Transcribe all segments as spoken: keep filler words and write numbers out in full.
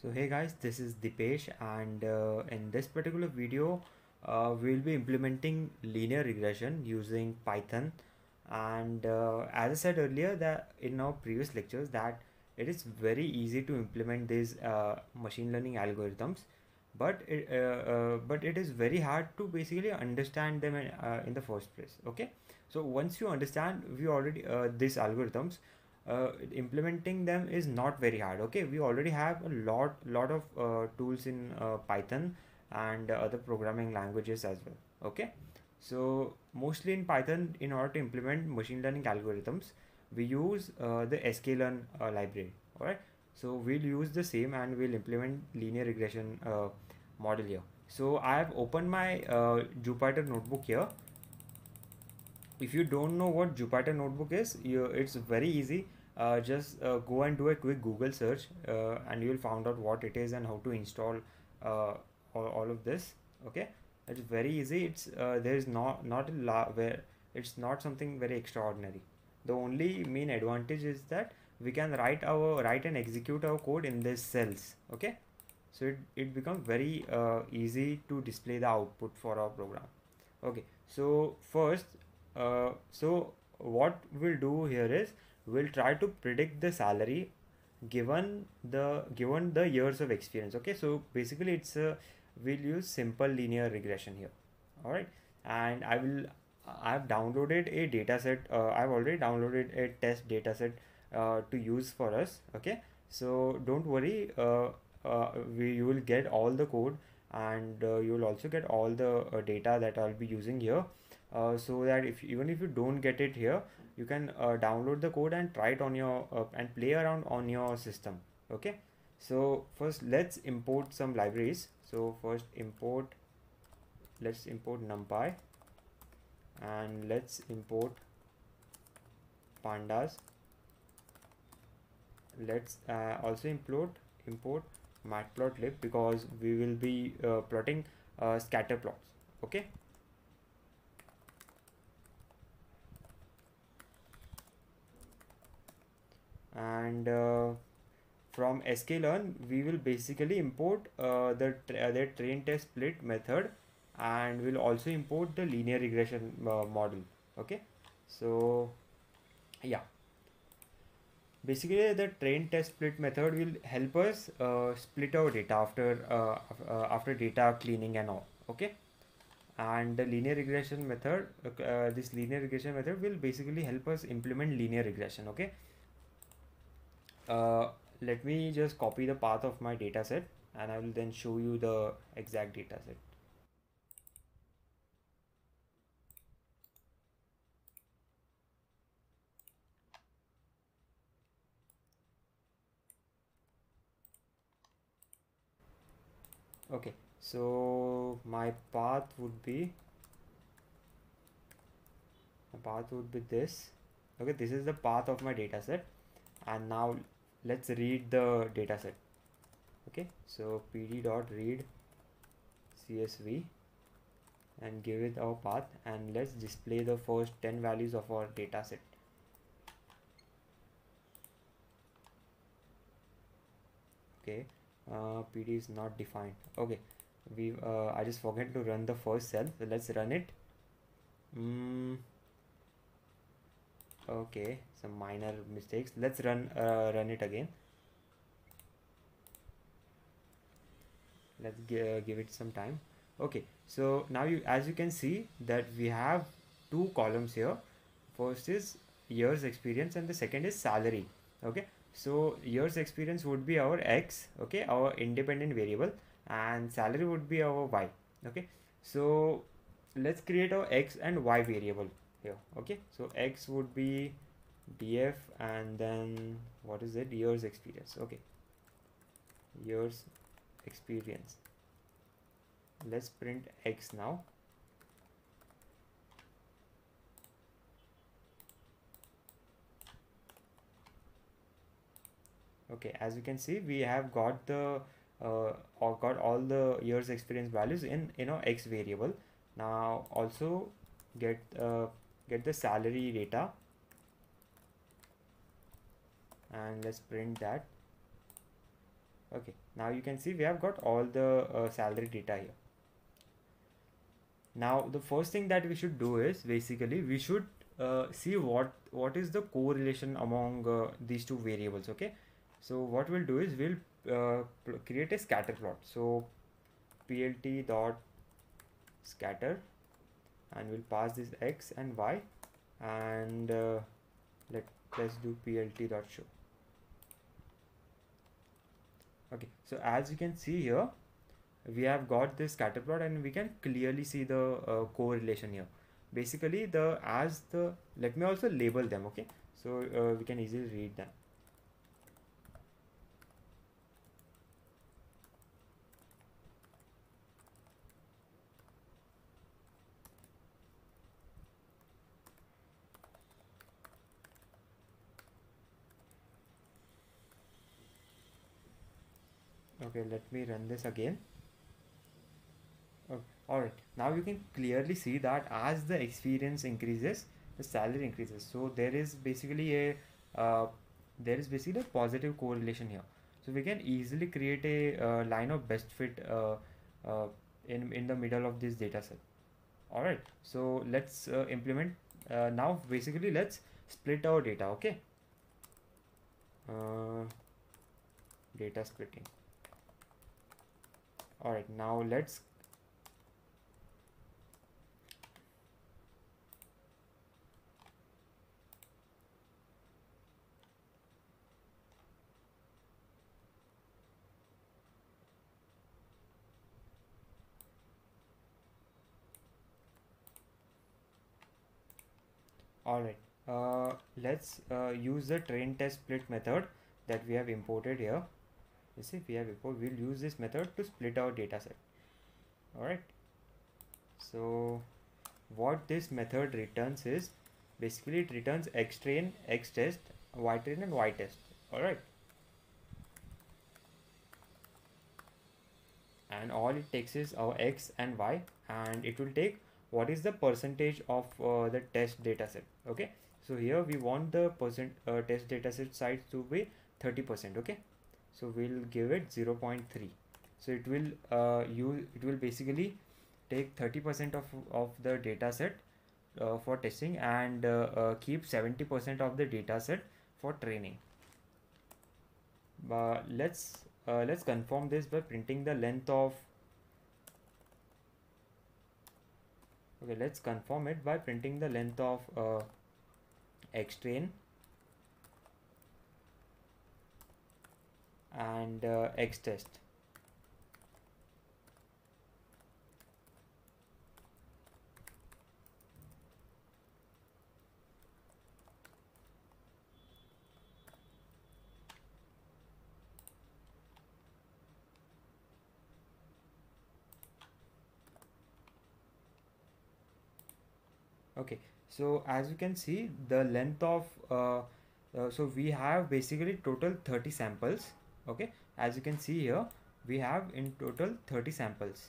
So hey guys, this is Deepesh, and uh, in this particular video uh, we will be implementing linear regression using Python. And uh, as I said earlier that in our previous lectures that it is very easy to implement these uh, machine learning algorithms, but it, uh, uh, but it is very hard to basically understand them in, uh, in the first place. Okay, so once you understand we already uh, these algorithms, uh, implementing them is not very hard. Okay, we already have a lot lot of uh, tools in uh, Python and uh, other programming languages as well. Okay, so mostly in Python, in order to implement machine learning algorithms, we use uh, the sklearn uh, library. All right, so we'll use the same and we'll implement linear regression uh, model here. So I have opened my uh, Jupyter notebook here. If you don't know what Jupyter notebook is, you, it's very easy. Uh, just uh, go and do a quick Google search uh, and you'll find out what it is and how to install uh, all, all of this. Okay, it's very easy. It's uh, there is not not a lot where it's not something very extraordinary. The only main advantage is that we can write our write and execute our code in these cells. Okay, so it, it becomes very uh, easy to display the output for our program. Okay, so first uh, so what we'll do here is we'll try to predict the salary given the given the years of experience. Okay, so basically it's a we'll use simple linear regression here. All right, and I will I've downloaded a data set uh, I've already downloaded a test data set Uh, to use for us. Okay, so don't worry, uh, uh, we you will get all the code, and uh, you will also get all the uh, data that I'll be using here, uh, so that if even if you don't get it here, you can uh, download the code and try it on your uh, and play around on your system. Okay, so first let's import some libraries. So first import let's import NumPy, and let's import pandas. Let's uh, also import import matplotlib, because we will be uh, plotting uh, scatter plots. Okay, and uh, from sklearn we will basically import uh, the tra the train test split method, and we'll also import the linear regression uh, model. Okay, so yeah. Basically, the train test split method will help us uh, split our data after uh, uh, after data cleaning and all. Okay, and the linear regression method, uh, this linear regression method will basically help us implement linear regression. Okay, uh, let me just copy the path of my data set, and I will then show you the exact data set. Okay, so my path would be my path would be this. Okay, this is the path of my data set, and now let's read the data set. Okay, so pd.read csv and give it our path, and let's display the first ten values of our data set. Okay, Uh, P D is not defined. Okay, we uh, I just forget to run the first cell, so let's run it. Mm. Okay, some minor mistakes. Let's run uh, run it again. Let's uh, give it some time. Okay, so now you as you can see that we have two columns here. First is years experience, and the second is salary. Okay, so years experience would be our x, okay, our independent variable, and salary would be our y. Okay, so let's create our x and y variable here. Okay, so x would be df, and then what is it, years experience. Okay, years experience. Let's print x now. Okay, as you can see, we have got the uh, or got all the years experience values in you know x variable. Now also get uh, get the salary data, and let's print that. Okay, now you can see we have got all the uh, salary data here. Now the first thing that we should do is basically we should uh, see what what is the correlation among uh, these two variables. Okay, so what we'll do is we'll uh, create a scatter plot. So plt dot scatter, and we'll pass this x and y, and uh, let let's do plt dot show. Okay, so as you can see here, we have got this scatter plot, and we can clearly see the uh, correlation here. Basically, the as the let me also label them. Okay, so uh, we can easily read them. Okay, let me run this again. Okay, all right, now you can clearly see that as the experience increases, the salary increases. So there is basically a uh, there is basically a positive correlation here. So we can easily create a uh, line of best fit uh, uh, in in the middle of this data set. All right, so let's uh, implement uh, now. Basically, let's split our data. Okay, uh, data splitting. All right, now let's all right uh, let's uh, use the train test split method that we have imported here. You see, we have imported, we'll use this method to split our data set. All right, so what this method returns is basically it returns x train, x test, y train and y test. All right, and all it takes is our x and y, and it will take what is the percentage of uh, the test data set. Okay, so here we want the percent uh, test data set size to be thirty percent. Okay, so we'll give it zero point three. So it will uh, use it will basically take thirty percent of, of the data set uh, for testing, and uh, uh, keep seventy percent of the data set for training. But let's uh, let's confirm this by printing the length of okay let's confirm it by printing the length of uh, x train and uh, x test. Okay, so as you can see, the length of uh, uh, so we have basically total thirty samples. Okay, as you can see here, we have in total thirty samples.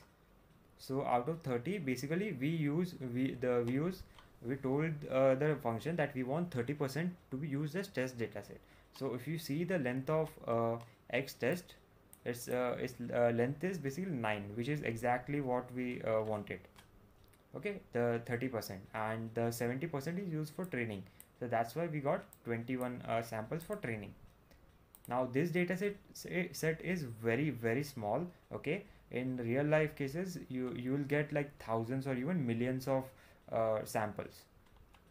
So out of thirty, basically we use we the we use we told uh, the function that we want thirty percent to be used as test data set. So if you see the length of uh, x test, its uh, its uh, length is basically nine, which is exactly what we uh, wanted. Okay, the thirty percent, and the seventy percent is used for training. So that's why we got twenty-one uh, samples for training. Now this data set set is very very small. Okay, in real life cases you you will get like thousands or even millions of uh, samples.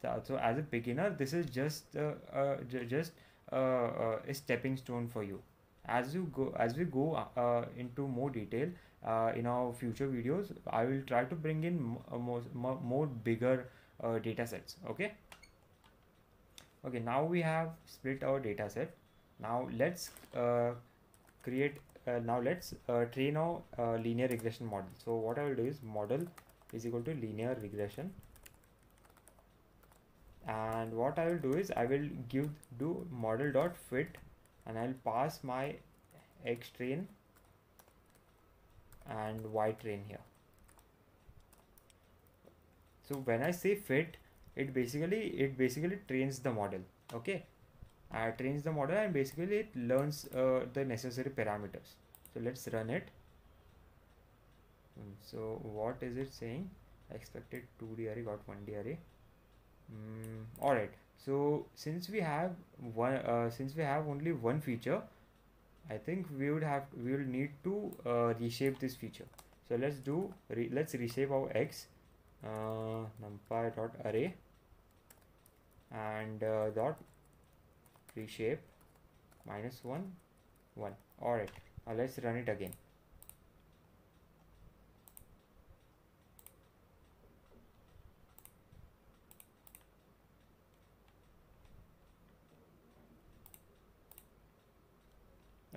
So, so as a beginner, this is just uh, uh, just uh, uh, a stepping stone for you. As you go as we go uh, into more detail uh, in our future videos, I will try to bring in more more bigger uh, data sets. Okay. Okay, now we have split our data set. Now let's uh, create uh, now let's uh, train our uh, linear regression model. So what I will do is model is equal to linear regression, and what I will do is I will give do model dot fit, and I'll pass my x train and y train here. So when I say fit, it basically it basically trains the model. Okay, Uh, trains the model, and basically it learns uh, the necessary parameters. So let's run it. So what is it saying? I expected two D array, got one D array. Mm, all right. So since we have one, uh, since we have only one feature, I think we would have we will need to uh, reshape this feature. So let's do re, let's reshape our x uh, numpy dot array and uh, dot reshape minus one one. All right. Now let's run it again.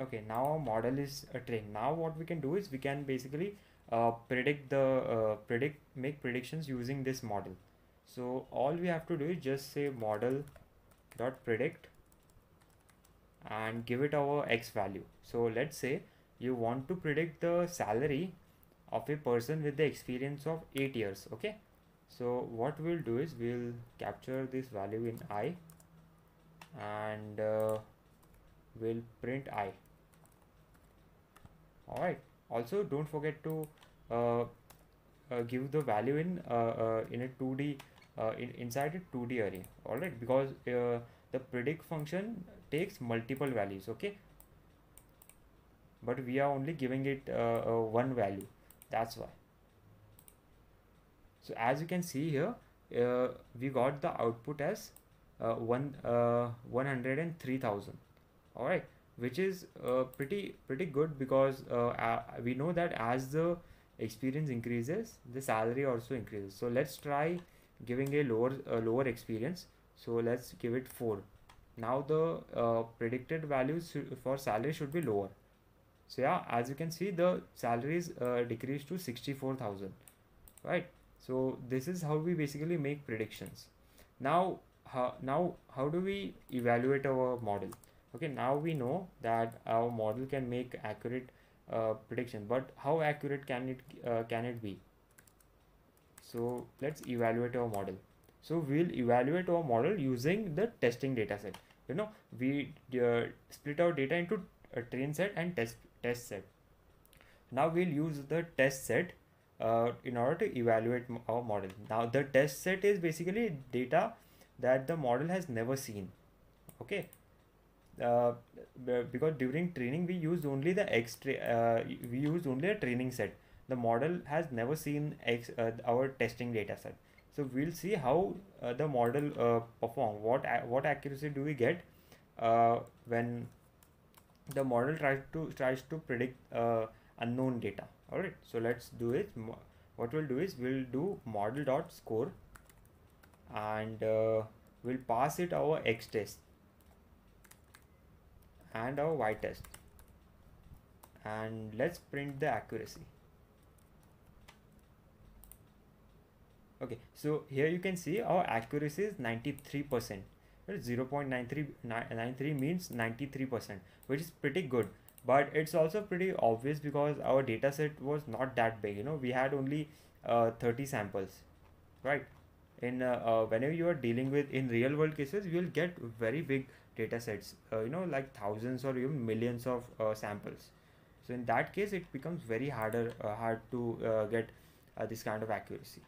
Okay, now our model is a train. Now what we can do is we can basically uh, predict the uh, predict make predictions using this model. So all we have to do is just say model dot predict and give it our x value. So let's say you want to predict the salary of a person with the experience of eight years. Okay, so what we'll do is we'll capture this value in I and uh, we'll print I. Alright, also don't forget to uh, uh, give the value in uh, uh, in a two D uh, in, inside a two D array. Alright, because uh, the predict function takes multiple values, okay, but we are only giving it uh, uh, one value, that's why. So as you can see here, uh, we got the output as uh, one uh, one hundred three thousand. All right, which is uh, pretty pretty good, because uh, uh, we know that as the experience increases, the salary also increases. So let's try giving a lower uh, lower experience. So let's give it four. Now the uh, predicted values for salary should be lower. So yeah, as you can see, the salaries uh, decreased to sixty-four thousand. Right. So this is how we basically make predictions. Now how, now how do we evaluate our model? Okay, now we know that our model can make accurate uh, prediction, but how accurate can it uh, can it be? So let's evaluate our model. So we'll evaluate our model using the testing data set. You know, we uh, split our data into a train set and test test set. Now we'll use the test set uh, in order to evaluate our model. Now the test set is basically data that the model has never seen. Okay. Uh, because during training we used only the x uh, we used only a training set. The model has never seen x uh, our testing data set. So we'll see how uh, the model uh, perform. What what accuracy do we get uh, when the model tries to tries to predict uh, unknown data? All right. So let's do it. What we'll do is we'll do model dot score, and uh, we'll pass it our x test and our y test, and let's print the accuracy. Okay, so here you can see our accuracy is ninety-three percent. zero point nine three nine three means ninety-three percent, which is pretty good, but it's also pretty obvious because our data set was not that big. You know, we had only uh, thirty samples, right? In uh, uh, whenever you are dealing with in real world cases, you will get very big data sets, uh, you know, like thousands or even millions of uh, samples. So in that case, it becomes very harder uh, hard to uh, get uh, this kind of accuracy.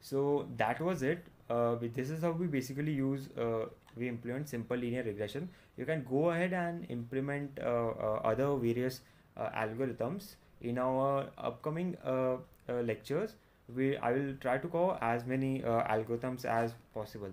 So that was it. Uh, this is how we basically use uh, we implement simple linear regression. You can go ahead and implement uh, uh, other various uh, algorithms in our upcoming uh, uh, lectures. We I will try to cover as many uh, algorithms as possible.